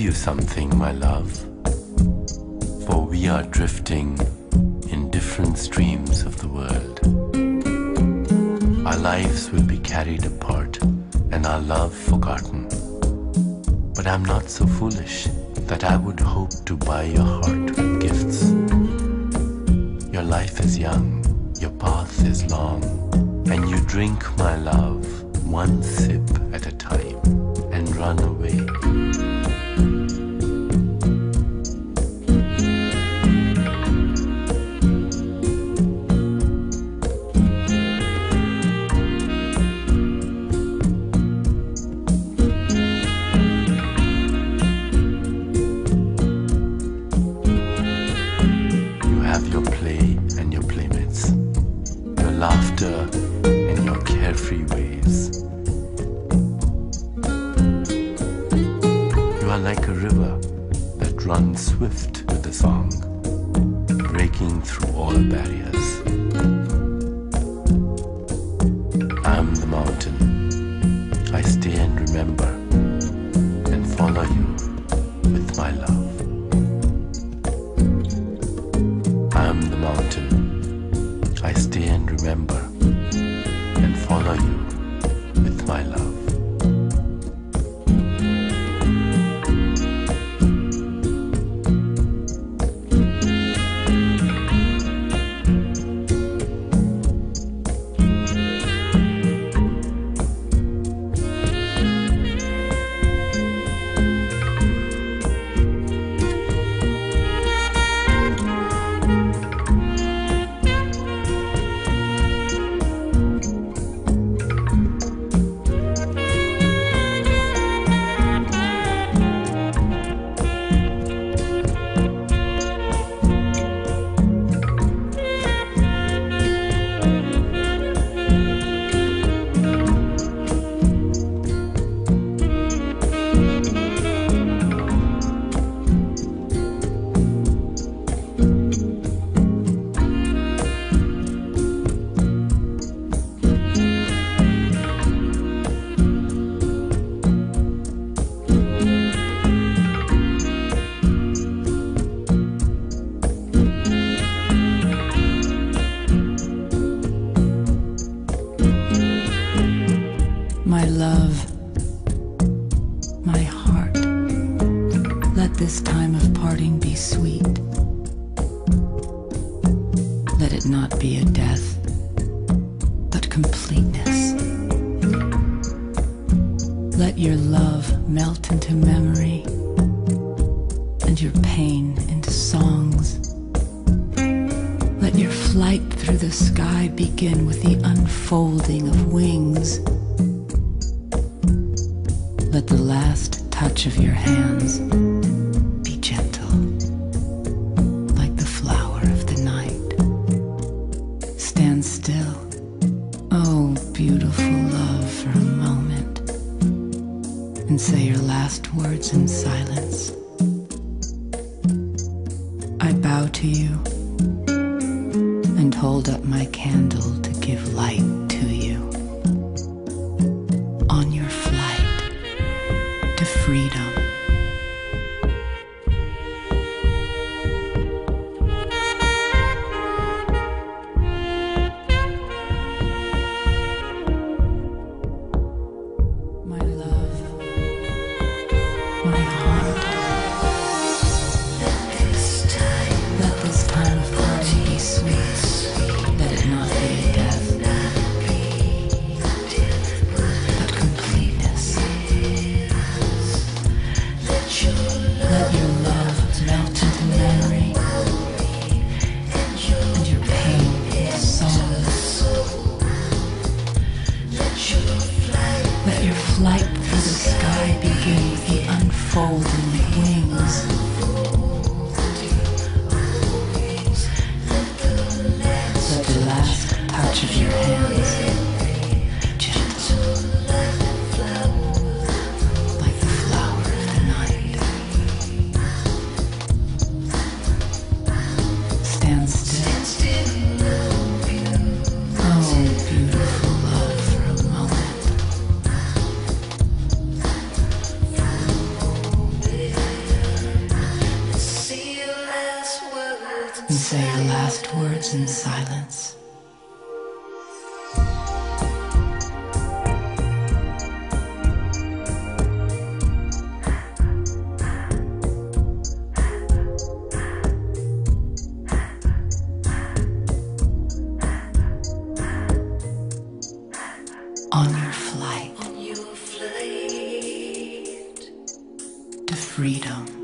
you something, my love, for we are drifting in different streams of the world. Our lives will be carried apart and our love forgotten. But I'm not so foolish that I would hope to buy your heart with gifts. Your life is young, your path is long, and you drink, my love, one sip at a time and run away. You have your play and your playmates, your laughter and your carefree ways. You are like a river that runs swift with the song, breaking through all barriers. I am the mountain. I stay and remember and follow you with my love. I am the mountain. I stay and remember and follow you with my love. My love, my heart, let this time of parting be sweet. Let it not be a death, but completeness. Let your love melt into memory and your pain into songs. Let your flight through the sky begin with the unfolding of wings. Let the last touch of your hands be gentle, like the flower of the night. Stand still, oh beautiful love, for a moment, and say your last words in silence. I bow to you and hold up my candle to give light to you on your flight to freedom. My love, my heart, let this time of parting be sweet. Let it not be a death. Let your love melt into memory and your pain into songs. Let your flight through the sky begin with the unfolding of wings. Let the last touch of your hands. last words in silence. On your flight to freedom.